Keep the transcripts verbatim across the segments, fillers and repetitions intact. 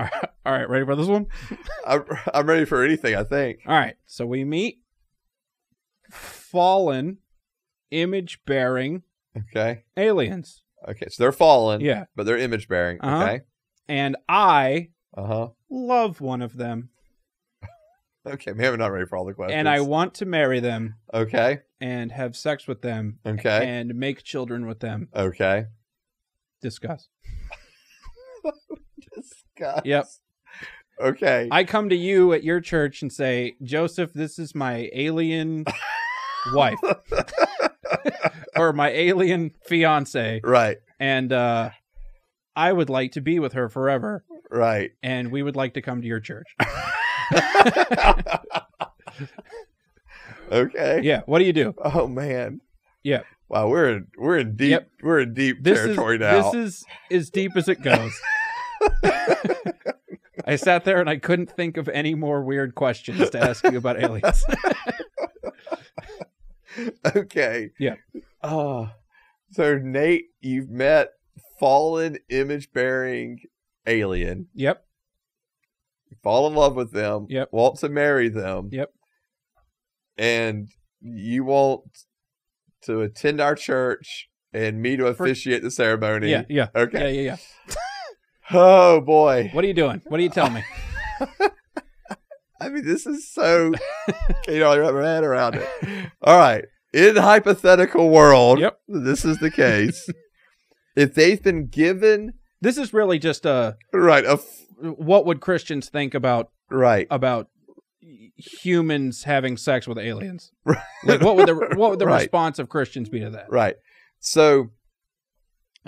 All right, all right, ready for this one? I'm, I'm ready for anything, I think. All right, so we meet fallen, image-bearing okay. aliens. Okay, so they're fallen, yeah, but they're image-bearing, uh-huh. okay? And I uh-huh. love one of them. Okay, maybe I'm not ready for all the questions. And I want to marry them. Okay. And have sex with them. Okay. And make children with them. Okay. Discuss. Discuss. Yep. Okay. I come to you at your church and say, Joseph, this is my alien wife. Or my alien fiance. Right. And uh, I would like to be with her forever. Right. And we would like to come to your church. Okay. Yeah. What do you do? Oh man. Yeah. Wow. We're in, we're in deep. Yep. We're in deep this territory is, now. This is as deep as it goes. I sat there and I couldn't think of any more weird questions to ask you about aliens. Okay. Yeah. Oh. Uh, so Nate, you've met fallen image-bearing alien. Yep. Fall in love with them, yep. want to marry them, yep. and you want to attend our church and me to officiate For... the ceremony. Yeah, yeah. Okay. Yeah, yeah, yeah. Oh, boy. What are you doing? What are you telling me? I mean, this is so... Can't you wrap my head around it. All right. In a hypothetical world, yep. this is the case. If they've been given... This is really just a... Right, a... What would Christians think about right about humans having sex with aliens? Right. Like what would the what would the right. response of Christians be to that? Right. So,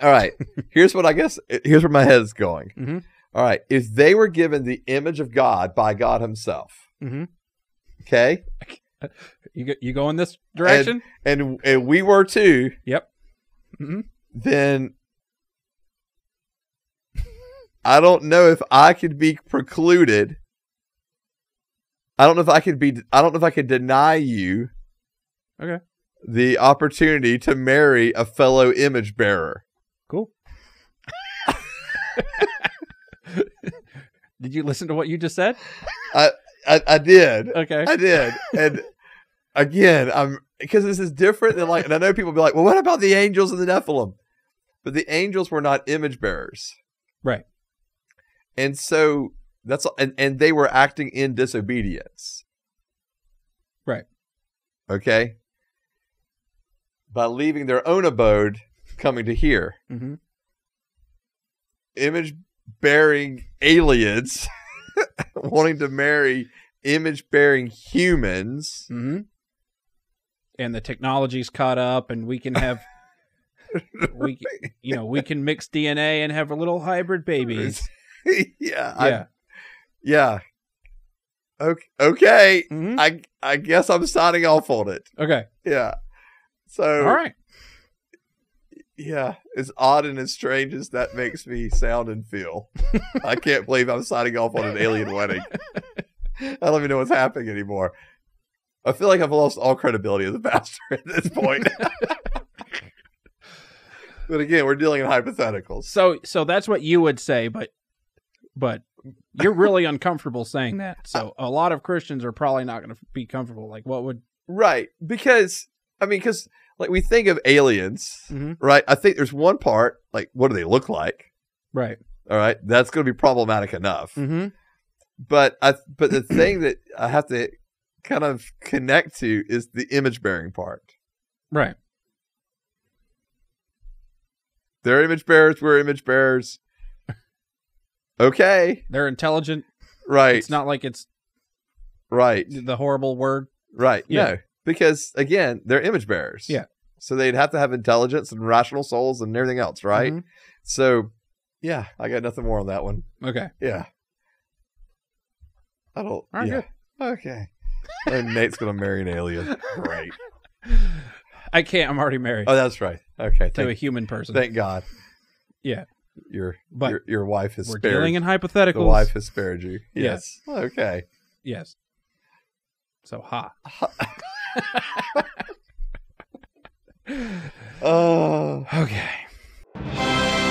all right. Here's what I guess. Here's where my head is going. Mm-hmm. All right. If they were given the image of God by God Himself, mm-hmm. okay, you go, you go in this direction, and and, and we were too. Yep. Mm-hmm. Then. I don't know if I could be precluded. I don't know if I could be. I don't know if I could deny you, okay, the opportunity to marry a fellow image bearer. Cool. Did you listen to what you just said? I I, I did. Okay, I did. And again, I'm because this is different than like. And I know people be like, "Well, what about the angels and the Nephilim?" But the angels were not image bearers, right? And so that's and, and they were acting in disobedience. Right. Okay. By leaving their own abode, coming to here. Mm-hmm. Image bearing aliens wanting to marry image bearing humans. Mm-hmm. And the technology's caught up and we can have we you know, we can mix D N A and have a little hybrid babies. yeah, yeah, I, yeah. Okay, okay. Mm-hmm. I I guess I'm signing off on it. Okay, yeah. So, all right. Yeah, as odd and as strange as that makes me sound and feel, I can't believe I'm signing off on an alien wedding. I don't even know what's happening anymore. I feel like I've lost all credibility as a pastor at this point. But again, we're dealing in hypotheticals. So, so that's what you would say, but. But you're really uncomfortable saying that. So a lot of Christians are probably not going to be comfortable. Like what would... Right. Because, I mean, because like we think of aliens, mm-hmm. right? I think there's one part, like what do they look like? Right. All right. That's going to be problematic enough. Mm-hmm. But I, but the thing that I have to kind of connect to is the image-bearing part. Right. They're image bearers. We're image bearers. Okay. They're intelligent. Right. It's not like it's right. the horrible word. Right. Yeah. No. Because, again, they're image bearers. Yeah. So they'd have to have intelligence and rational souls and everything else, right? Mm-hmm. So, yeah, I got nothing more on that one. Okay. Yeah. I don't. All right, yeah. Good. Okay. And Nate's going to marry an alien. Great. I can't. I'm already married. Oh, that's right. Okay. To thank, a human person. Thank God. Yeah. Your, but your your wife has we're spared. We're dealing in hypotheticals. The wife has spared you. Yes. yes. Okay. Yes. So ha. Oh. Okay.